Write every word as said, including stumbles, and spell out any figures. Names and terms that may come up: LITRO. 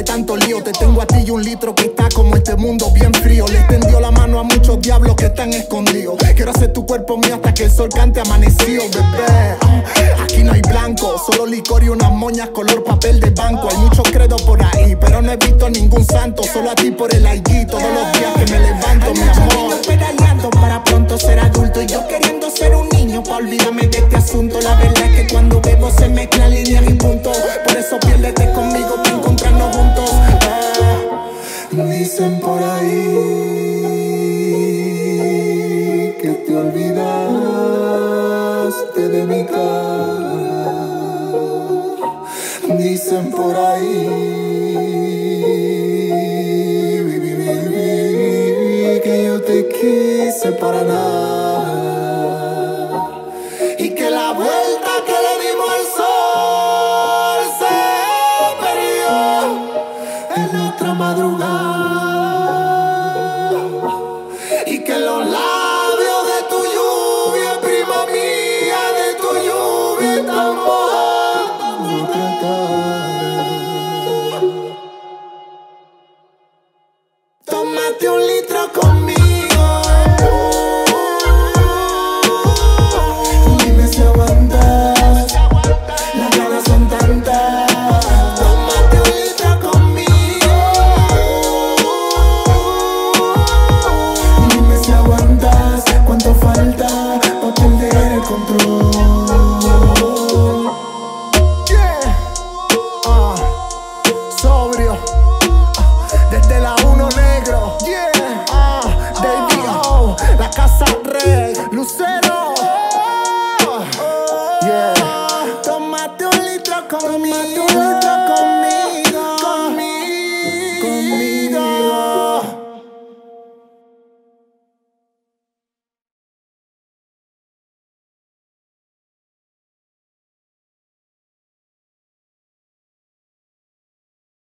de tanto lío. Te tengo a ti y un litro que está como este mundo bien frío. Le extendió la mano a muchos diablos que están escondidos. Quiero hacer tu cuerpo mío hasta que el sol cante amanecido, bebé. Aquí no hay blanco, solo licor y unas moñas color papel de banco. Hay muchos credos por ahí, pero no he visto ningún santo. Solo a ti por el I G todos los días que me levanto, mi amor. Pedaleando para pronto ser adulto y yo queriendo ser un niño pa' olvidarme de este asunto. La verdad es que cuando bebo se mezclan líneas y puntos. Por eso piérdete conmigo para encontrarnos juntos. Ah, dicen por ahí que te olvidaste de mi cara. Dicen por ahí, baby, baby, que yo te quise para nada y que la vuelta que le dimos al sol se perdió en otra madrugada y que los labios de tu lluvia, prima mía, de tu lluvia están mojando otra cara. Tómate un litro conmigo. Lucero, oh, oh, yeah. Tómate un litro conmigo, tómate un litro conmigo.